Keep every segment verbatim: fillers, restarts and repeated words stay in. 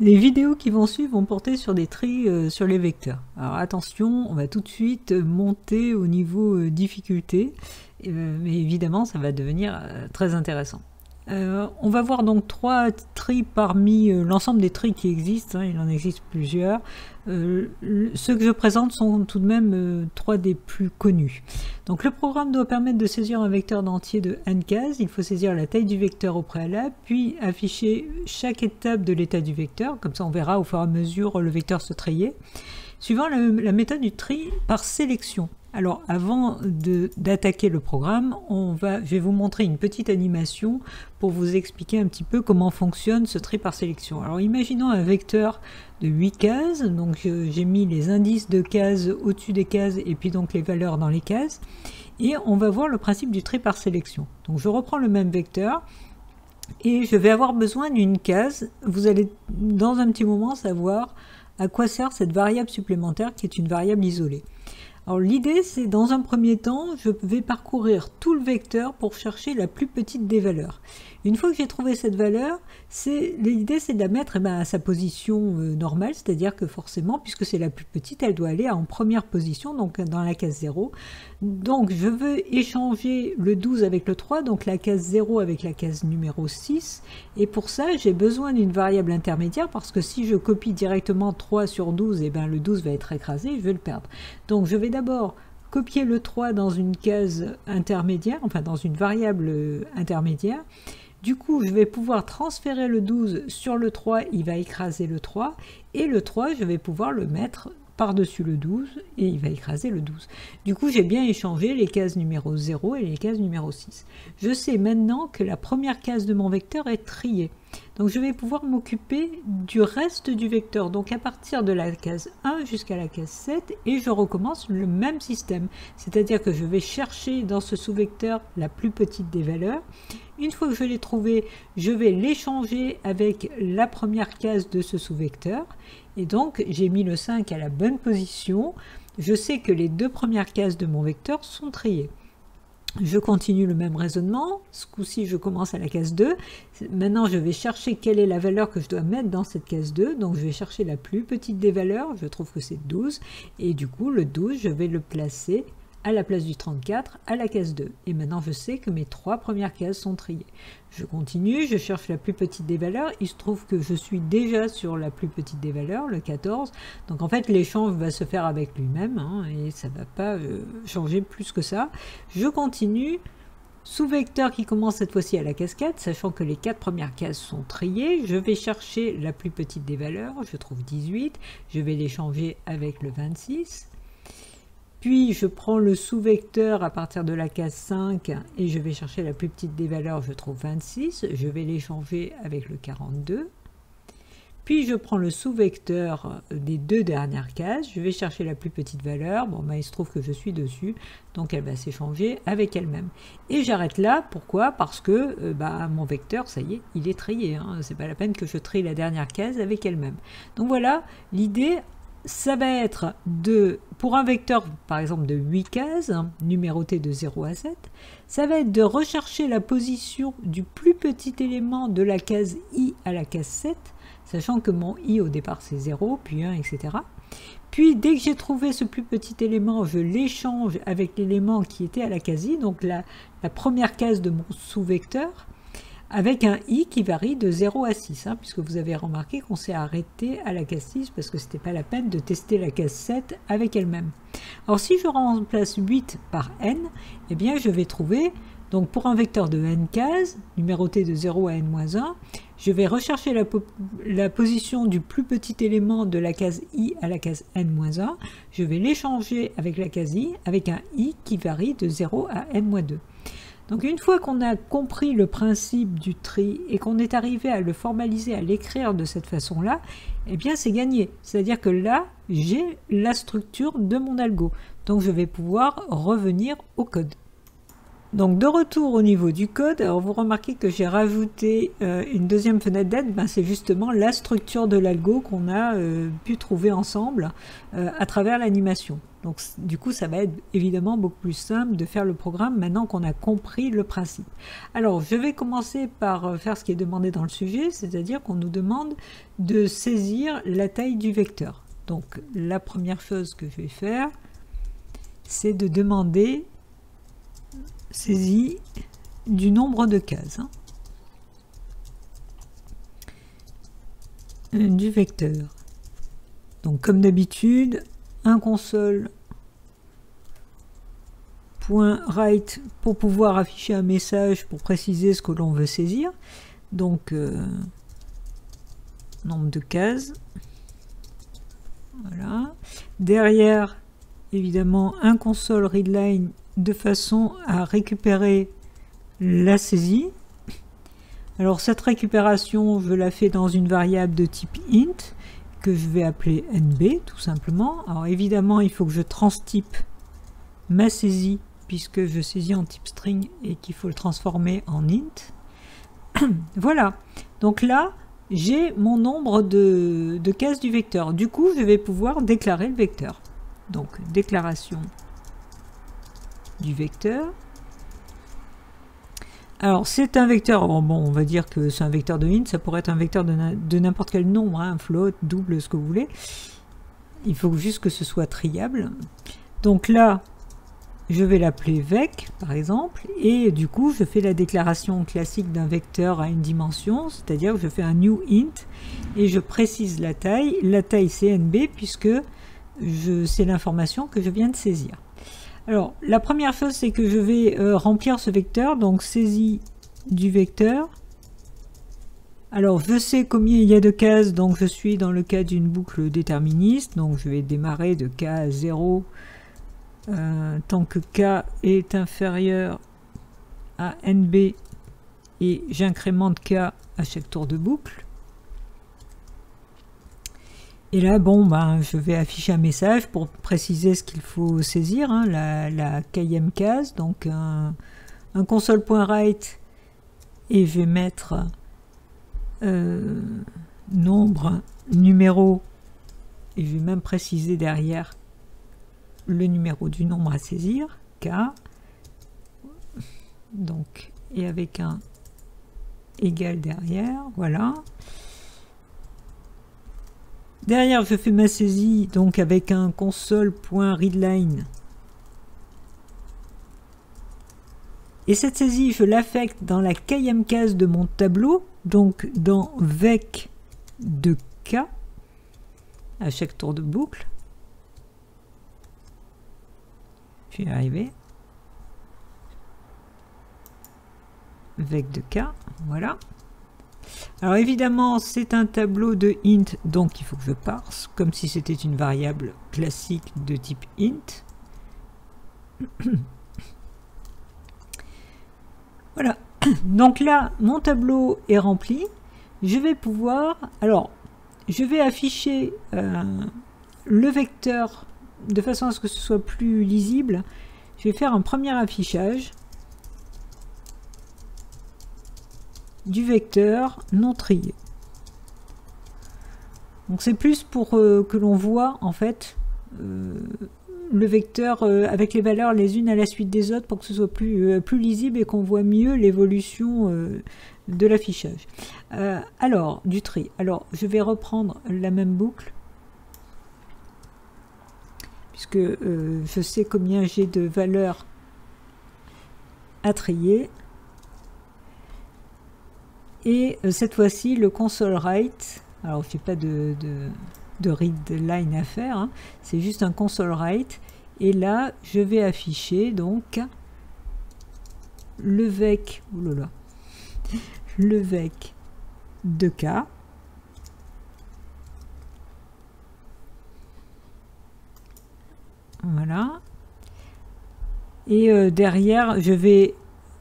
Les vidéos qui vont suivre vont porter sur des tris euh, sur les vecteurs. Alors attention, on va tout de suite monter au niveau euh, difficulté, euh, mais évidemment ça va devenir euh, très intéressant. Euh, on va voir donc trois tris parmi euh, l'ensemble des tris qui existent, hein, il en existe plusieurs. Euh, ceux que je présente sont tout de même euh, trois des plus connus. Donc le programme doit permettre de saisir un vecteur d'entier de n cases. Il faut saisir la taille du vecteur au préalable, puis afficher chaque étape de l'état du vecteur, comme ça on verra au fur et à mesure le vecteur se trier, suivant le, la méthode du tri par sélection. Alors avant d'attaquer le programme, on va, je vais vous montrer une petite animation pour vous expliquer un petit peu comment fonctionne ce tri par sélection. Alors imaginons un vecteur de huit cases, donc euh, j'ai mis les indices de cases au-dessus des cases et puis donc les valeurs dans les cases. Et on va voir le principe du tri par sélection. Donc je reprends le même vecteur et je vais avoir besoin d'une case. Vous allez dans un petit moment savoir à quoi sert cette variable supplémentaire qui est une variable isolée. Alors l'idée, c'est dans un premier temps, je vais parcourir tout le vecteur pour chercher la plus petite des valeurs. Une fois que j'ai trouvé cette valeur, l'idée c'est de la mettre eh bien, à sa position euh, normale, c'est-à-dire que forcément, puisque c'est la plus petite, elle doit aller en première position, donc dans la case zéro. Donc je veux échanger le douze avec le trois, donc la case zéro avec la case numéro six, et pour ça j'ai besoin d'une variable intermédiaire, parce que si je copie directement trois sur douze, eh bien, le douze va être écrasé et je vais le perdre. Donc je vais d'abord copier le trois dans une case intermédiaire, enfin dans une variable intermédiaire. Du coup, je vais pouvoir transférer le douze sur le trois, il va écraser le trois, et le trois, je vais pouvoir le mettre par-dessus le douze, et il va écraser le douze. Du coup, j'ai bien échangé les cases numéro zéro et les cases numéro six. Je sais maintenant que la première case de mon vecteur est triée. Donc je vais pouvoir m'occuper du reste du vecteur, donc à partir de la case un jusqu'à la case sept, et je recommence le même système. C'est-à-dire que je vais chercher dans ce sous-vecteur la plus petite des valeurs. Une fois que je l'ai trouvée, je vais l'échanger avec la première case de ce sous-vecteur. Et donc j'ai mis le cinq à la bonne position. Je sais que les deux premières cases de mon vecteur sont triées. Je continue le même raisonnement, ce coup-ci je commence à la case deux, maintenant je vais chercher quelle est la valeur que je dois mettre dans cette case deux, donc je vais chercher la plus petite des valeurs, je trouve que c'est douze, et du coup le douze je vais le placer à la place du trente-quatre à la case deux, et maintenant je sais que mes trois premières cases sont triées. Je continue, je cherche la plus petite des valeurs, il se trouve que je suis déjà sur la plus petite des valeurs, le quatorze, donc en fait l'échange va se faire avec lui-même, hein, et ça ne va pas euh, changer plus que ça. Je continue, sous-vecteur qui commence cette fois-ci à la case quatre, sachant que les quatre premières cases sont triées, je vais chercher la plus petite des valeurs, je trouve dix-huit, je vais l'échanger avec le vingt-six, puis je prends le sous-vecteur à partir de la case cinq et je vais chercher la plus petite des valeurs, je trouve vingt-six, je vais l'échanger avec le quarante-deux. Puis je prends le sous-vecteur des deux dernières cases, je vais chercher la plus petite valeur, bon ben il se trouve que je suis dessus, donc elle va s'échanger avec elle-même. Et j'arrête là, pourquoi? Parce que euh, bah, mon vecteur, ça y est, il est trié, hein. C'est pas la peine que je trie la dernière case avec elle-même. Donc voilà, l'idée... Ça va être de, pour un vecteur par exemple de huit cases, hein, numéroté de zéro à sept, ça va être de rechercher la position du plus petit élément de la case i à la case sept, sachant que mon i au départ c'est zéro, puis un, et cetera. Puis dès que j'ai trouvé ce plus petit élément, je l'échange avec l'élément qui était à la case i, donc la, la première case de mon sous-vecteur, avec un i qui varie de zéro à six, hein, puisque vous avez remarqué qu'on s'est arrêté à la case six parce que ce n'était pas la peine de tester la case sept avec elle-même. Alors si je remplace huit par n, eh bien je vais trouver, donc pour un vecteur de n cases, numéroté de zéro à n moins un, je vais rechercher la, po la position du plus petit élément de la case i à la case n moins un, je vais l'échanger avec la case i, avec un i qui varie de zéro à n moins deux. Donc une fois qu'on a compris le principe du tri et qu'on est arrivé à le formaliser, à l'écrire de cette façon-là, eh bien c'est gagné. C'est-à-dire que là, j'ai la structure de mon algo. Donc je vais pouvoir revenir au code. Donc de retour au niveau du code, alors vous remarquez que j'ai rajouté euh, une deuxième fenêtre d'aide, ben, c'est justement la structure de l'algo qu'on a euh, pu trouver ensemble euh, à travers l'animation. Donc du coup ça va être évidemment beaucoup plus simple de faire le programme maintenant qu'on a compris le principe. Alors je vais commencer par faire ce qui est demandé dans le sujet, c'est-à-dire qu'on nous demande de saisir la taille du vecteur. Donc la première chose que je vais faire, c'est de demander saisie du nombre de cases hein, du vecteur. Donc comme d'habitude, un console.write pour pouvoir afficher un message pour préciser ce que l'on veut saisir. Donc euh, nombre de cases. Voilà. Derrière, évidemment, un console readline de façon à récupérer la saisie. Alors cette récupération, je la fais dans une variable de type int que je vais appeler N B tout simplement. Alors évidemment, il faut que je transtype ma saisie puisque je saisis en type string et qu'il faut le transformer en int. Voilà. Donc là, j'ai mon nombre de, de cases du vecteur. Du coup, je vais pouvoir déclarer le vecteur. Donc déclaration du vecteur. Alors c'est un vecteur, bon, bon on va dire que c'est un vecteur de int, ça pourrait être un vecteur de n'importe quel nombre, un hein, float, double, ce que vous voulez. Il faut juste que ce soit triable. Donc là, je vais l'appeler vec par exemple, et du coup je fais la déclaration classique d'un vecteur à une dimension, c'est-à-dire que je fais un new int et je précise la taille. La taille c'est N B puisque c'est l'information que je viens de saisir. Alors, la première chose, c'est que je vais euh, remplir ce vecteur, donc saisie du vecteur. Alors, je sais combien il y a de cases, donc je suis dans le cas d'une boucle déterministe, donc je vais démarrer de k à zéro, euh, tant que k est inférieur à N B, et j'incrémente k à chaque tour de boucle. Et là, bon, ben, je vais afficher un message pour préciser ce qu'il faut saisir, hein, la, la kème case. Donc un, un console.write et je vais mettre euh, nombre, numéro, et je vais même préciser derrière le numéro du nombre à saisir, k. Donc, et avec un égal derrière, voilà. Derrière, je fais ma saisie donc avec un console.readline. Et cette saisie, je l'affecte dans la kème case de mon tableau, donc dans vec de k à chaque tour de boucle. Je vais y arriver. Vec de k, voilà. Alors évidemment, c'est un tableau de int, donc il faut que je parse, comme si c'était une variable classique de type int. Voilà, donc là, mon tableau est rempli. Je vais pouvoir, alors, je vais afficher euh, le vecteur de façon à ce que ce soit plus lisible. Je vais faire un premier affichage du vecteur non trié. Donc c'est plus pour euh, que l'on voit en fait euh, le vecteur euh, avec les valeurs les unes à la suite des autres pour que ce soit plus, euh, plus lisible et qu'on voit mieux l'évolution euh, de l'affichage. Euh, alors du tri. Alors je vais reprendre la même boucle puisque euh, je sais combien j'ai de valeurs à trier. Et cette fois-ci, le console write, alors je n'ai pas de, de, de read line à faire, hein, c'est juste un console write. Et là, je vais afficher donc le vec, oulala, le vec de k. Voilà. Et euh, derrière, je vais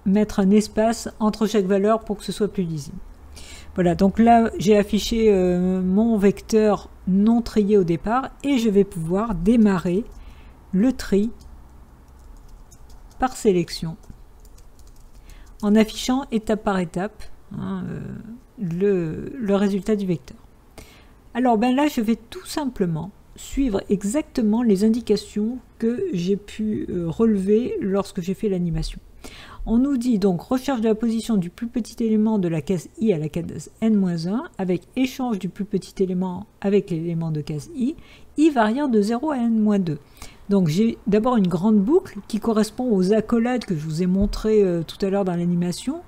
mettre un espace entre chaque valeur pour que ce soit plus lisible. Voilà, donc là j'ai affiché euh, mon vecteur non trié au départ et je vais pouvoir démarrer le tri par sélection en affichant étape par étape hein, euh, le, le résultat du vecteur. Alors ben là, je vais tout simplement suivre exactement les indications que j'ai pu euh, relever lorsque j'ai fait l'animation. On nous dit donc recherche de la position du plus petit élément de la case i à la case n moins un avec échange du plus petit élément avec l'élément de case i, i variant de zéro à n moins deux. Donc j'ai d'abord une grande boucle qui correspond aux accolades que je vous ai montrées euh, tout à l'heure dans l'animation,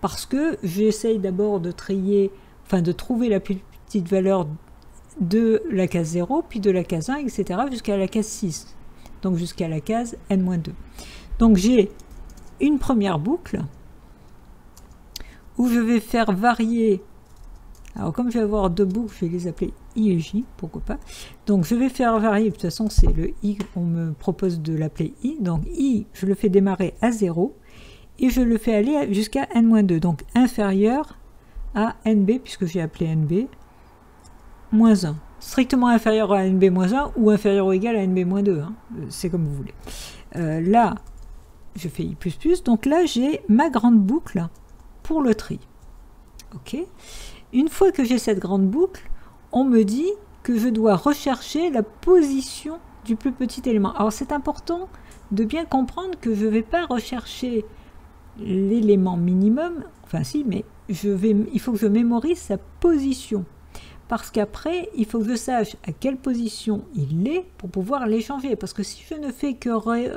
parce que j'essaye d'abord de trier, enfin de trouver la plus petite valeur de la case zéro, puis de la case un, et cetera jusqu'à la case six, donc jusqu'à la case n moins deux. Donc j'ai une première boucle où je vais faire varier, alors comme je vais avoir deux boucles, je vais les appeler i et j, pourquoi pas, donc je vais faire varier, de toute façon c'est le i, on me propose de l'appeler i, donc i je le fais démarrer à zéro et je le fais aller jusqu'à n moins deux, donc inférieur à nb puisque j'ai appelé nb moins un, strictement inférieur à nb moins un ou inférieur ou égal à nb moins deux, hein. C'est comme vous voulez. Euh, là je fais i++, donc là j'ai ma grande boucle pour le tri. Ok. Une fois que j'ai cette grande boucle, on me dit que je dois rechercher la position du plus petit élément. Alors c'est important de bien comprendre que je ne vais pas rechercher l'élément minimum, enfin si, mais je vais, il faut que je mémorise sa position, parce qu'après il faut que je sache à quelle position il est pour pouvoir l'échanger, parce que si je ne fais que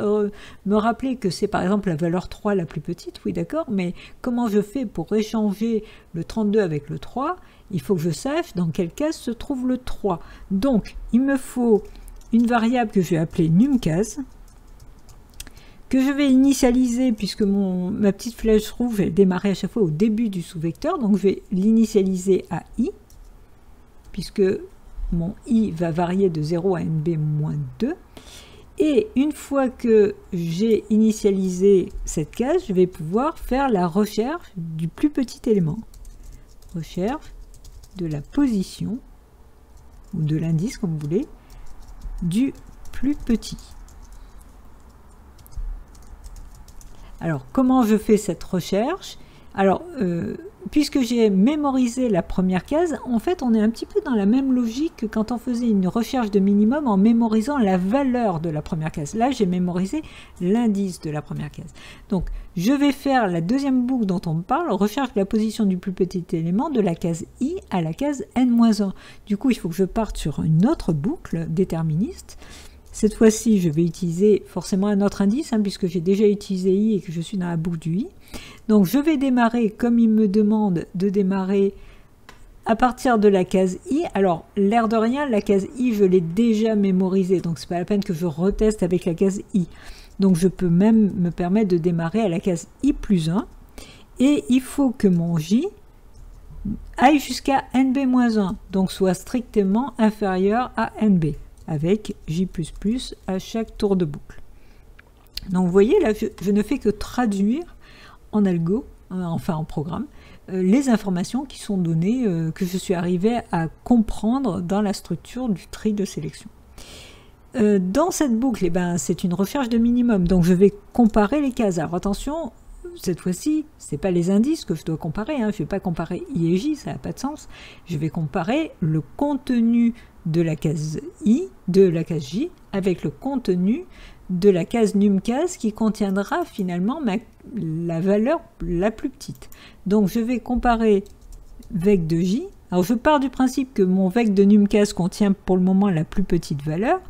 euh, me rappeler que c'est par exemple la valeur trois la plus petite, oui d'accord, mais comment je fais pour échanger le trente-deux avec le trois? Il faut que je sache dans quelle case se trouve le trois, donc il me faut une variable que je vais appeler numCase, que je vais initialiser puisque mon, ma petite flèche rouge est démarrée à chaque fois au début du sous-vecteur, donc je vais l'initialiser à i, puisque mon i va varier de zéro à n b moins deux. Et une fois que j'ai initialisé cette case, je vais pouvoir faire la recherche du plus petit élément. Recherche de la position, ou de l'indice comme vous voulez, du plus petit. Alors comment je fais cette recherche? Alors, euh, puisque j'ai mémorisé la première case, en fait on est un petit peu dans la même logique que quand on faisait une recherche de minimum en mémorisant la valeur de la première case. Là j'ai mémorisé l'indice de la première case. Donc je vais faire la deuxième boucle dont on parle, recherche de la position du plus petit élément de la case i à la case n moins un. Du coup il faut que je parte sur une autre boucle déterministe. Cette fois-ci je vais utiliser forcément un autre indice, hein, puisque j'ai déjà utilisé i et que je suis dans la boucle du i. Donc je vais démarrer comme il me demande de démarrer à partir de la case i. Alors l'air de rien, la case i je l'ai déjà mémorisée, donc c'est pas la peine que je reteste avec la case i. Donc je peux même me permettre de démarrer à la case i plus un, et il faut que mon j aille jusqu'à n b moins un, donc soit strictement inférieur à n b, avec j plus plus à chaque tour de boucle. Donc vous voyez là, je, je ne fais que traduire en algo, euh, enfin en programme, euh, les informations qui sont données, euh, que je suis arrivée à comprendre dans la structure du tri de sélection. Euh, dans cette boucle, eh ben, c'est une recherche de minimum, donc je vais comparer les cases. Alors attention, cette fois-ci, ce n'est pas les indices que je dois comparer, hein, je ne vais pas comparer i et j, ça n'a pas de sens, je vais comparer le contenu de la case i, de la case j, avec le contenu de la case numCase qui contiendra finalement ma, la valeur la plus petite. Donc je vais comparer vec de j. Alors je pars du principe que mon vec de numCase contient pour le moment la plus petite valeur,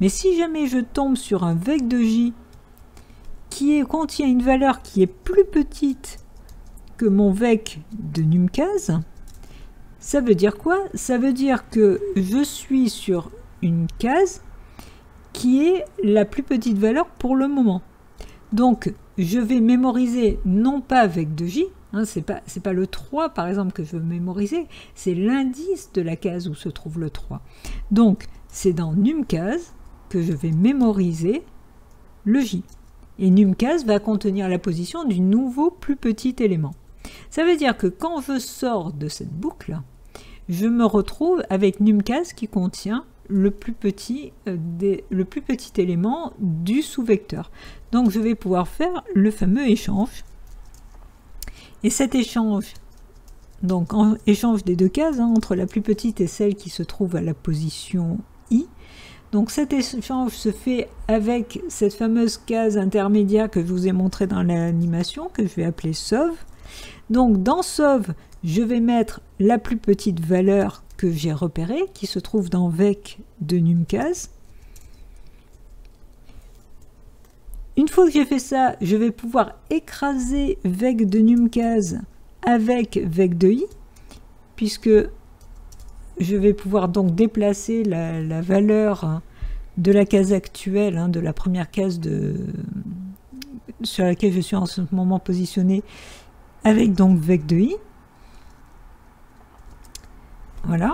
mais si jamais je tombe sur un vec de j qui est, contient une valeur qui est plus petite que mon vec de numCase, ça veut dire quoi? Ça veut dire que je suis sur une case qui est la plus petite valeur pour le moment. Donc je vais mémoriser non pas vec de j, hein, c'est pas, c'est pas le trois par exemple que je veux mémoriser, c'est l'indice de la case où se trouve le trois. Donc c'est dans numCase que je vais mémoriser le j. Et numCase va contenir la position du nouveau plus petit élément. Ça veut dire que quand je sors de cette boucle, je me retrouve avec numCase qui contient le plus petit, euh, des, le plus petit élément du sous-vecteur. Donc je vais pouvoir faire le fameux échange Et cet échange, donc en échange des deux cases, hein, entre la plus petite et celle qui se trouve à la position I, donc cet échange se fait avec cette fameuse case intermédiaire que je vous ai montrée dans l'animation, que je vais appeler sauve. Donc dans sauve, je vais mettre la plus petite valeur que j'ai repérée, qui se trouve dans vec de numcase. Une fois que j'ai fait ça, je vais pouvoir écraser vec de numcase avec vec de i, puisque je vais pouvoir donc déplacer la, la valeur de la case actuelle, hein, de la première case de, sur laquelle je suis en ce moment positionné, avec donc vec de i. Voilà.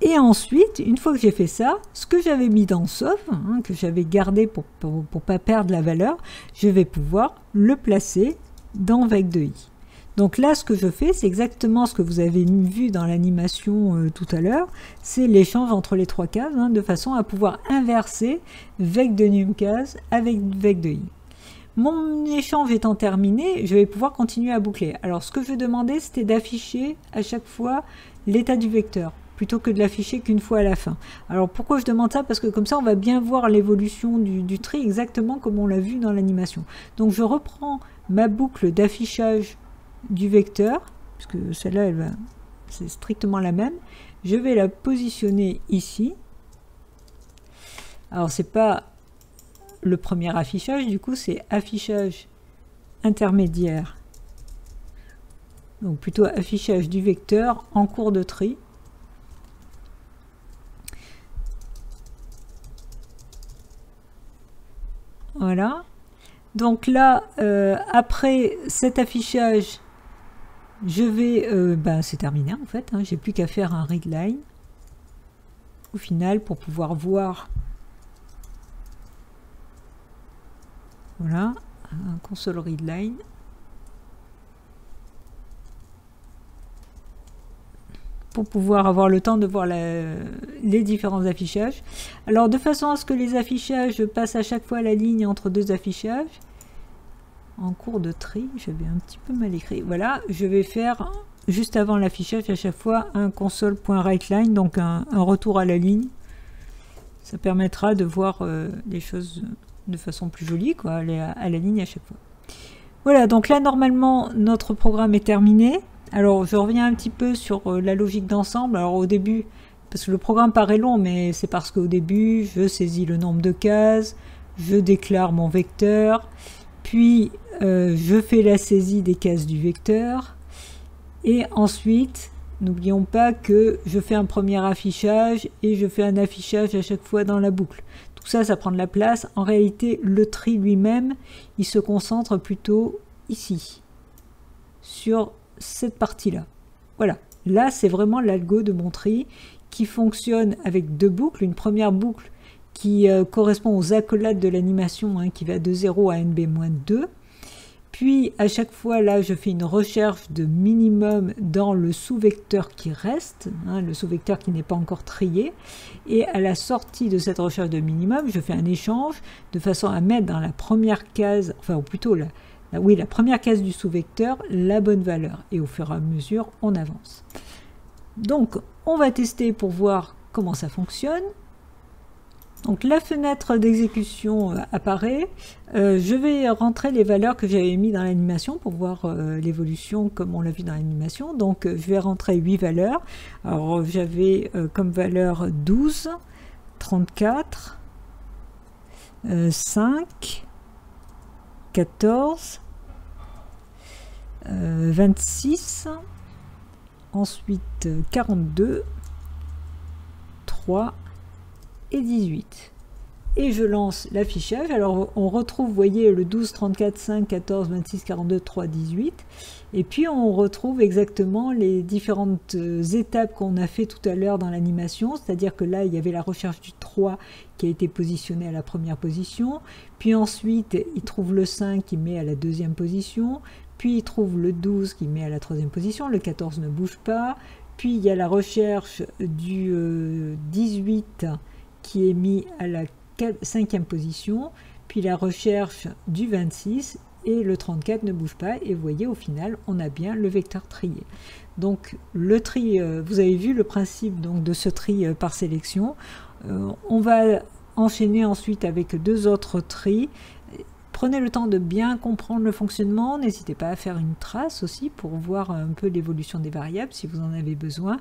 Et ensuite, une fois que j'ai fait ça, ce que j'avais mis dans sauve, hein, que j'avais gardé pour ne pas perdre la valeur, je vais pouvoir le placer dans vec de i. Donc là, ce que je fais, c'est exactement ce que vous avez vu dans l'animation euh, tout à l'heure, c'est l'échange entre les trois cases, hein, de façon à pouvoir inverser vec de numcase avec vec de i. Mon échange étant terminé, je vais pouvoir continuer à boucler. Alors ce que je demandais, c'était d'afficher à chaque fois l'état du vecteur, plutôt que de l'afficher qu'une fois à la fin. Alors pourquoi je demande ça? Parce que comme ça, on va bien voir l'évolution du, du tri, exactement comme on l'a vu dans l'animation. Donc je reprends ma boucle d'affichage du vecteur, puisque celle-là, c'est strictement la même. Je vais la positionner ici. Alors c'est pas le premier affichage, du coup c'est affichage intermédiaire, donc plutôt affichage du vecteur en cours de tri. Voilà, donc là euh, après cet affichage, je vais euh, ben, c'est terminé en fait, hein, j'ai plus qu'à faire un readline au final pour pouvoir voir. Voilà, un console readline. Pour pouvoir avoir le temps de voir la, les différents affichages. Alors de façon à ce que les affichages passent à chaque fois la ligne entre deux affichages. En cours de tri, j'avais un petit peu mal écrit. Voilà, je vais faire juste avant l'affichage à chaque fois un console.writeline, donc un, un retour à la ligne. Ça permettra de voir euh, les choses de façon plus jolie, quoi, aller à, à la ligne à chaque fois. Voilà, donc là normalement notre programme est terminé. Alors je reviens un petit peu sur euh, la logique d'ensemble. Alors au début, parce que le programme paraît long, mais c'est parce qu'au début je saisis le nombre de cases, je déclare mon vecteur, puis euh, je fais la saisie des cases du vecteur, et ensuite n'oublions pas que je fais un premier affichage et je fais un affichage à chaque fois dans la boucle. Tout ça, ça prend de la place. En réalité, le tri lui-même, il se concentre plutôt ici, sur cette partie-là. Voilà. Là, c'est vraiment l'algo de mon tri qui fonctionne avec deux boucles. Une première boucle qui euh, correspond aux accolades de l'animation, hein, qui va de zéro à N B moins deux. Puis, à chaque fois, là, je fais une recherche de minimum dans le sous-vecteur qui reste, hein, le sous-vecteur qui n'est pas encore trié. Et à la sortie de cette recherche de minimum, je fais un échange de façon à mettre dans la première case, enfin, ou plutôt la, la, oui, la première case du sous-vecteur, la bonne valeur. Et au fur et à mesure, on avance. Donc, on va tester pour voir comment ça fonctionne. Donc la fenêtre d'exécution apparaît, euh, je vais rentrer les valeurs que j'avais mis dans l'animation pour voir euh, l'évolution comme on l'a vu dans l'animation. Donc euh, je vais rentrer huit valeurs. Alors j'avais euh, comme valeur douze, trente-quatre, euh, cinq, quatorze, euh, vingt-six, ensuite quarante-deux, trois, et dix-huit. Et je lance l'affichage. Alors on retrouve, vous voyez, le douze, trente-quatre, cinq, quatorze, vingt-six, quarante-deux, trois, dix-huit. Et puis on retrouve exactement les différentes étapes qu'on a fait tout à l'heure dans l'animation. C'est-à-dire que là, il y avait la recherche du trois qui a été positionnée à la première position. Puis ensuite, il trouve le cinq qui met à la deuxième position. Puis il trouve le douze qui met à la troisième position. Le quatorze ne bouge pas. Puis il y a la recherche du euh, dix-huit qui est mis à la cinquième position, puis la recherche du vingt-six, et le trente-quatre ne bouge pas, et vous voyez au final on a bien le vecteur trié. Donc le tri, vous avez vu le principe donc de ce tri par sélection. Euh, on va enchaîner ensuite avec deux autres tris. Prenez le temps de bien comprendre le fonctionnement, n'hésitez pas à faire une trace aussi pour voir un peu l'évolution des variables si vous en avez besoin.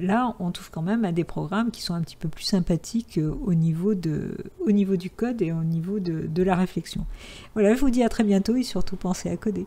Là, on touche quand même à des programmes qui sont un petit peu plus sympathiques au niveau, de, au niveau du code et au niveau de, de la réflexion. Voilà, je vous dis à très bientôt et surtout pensez à coder.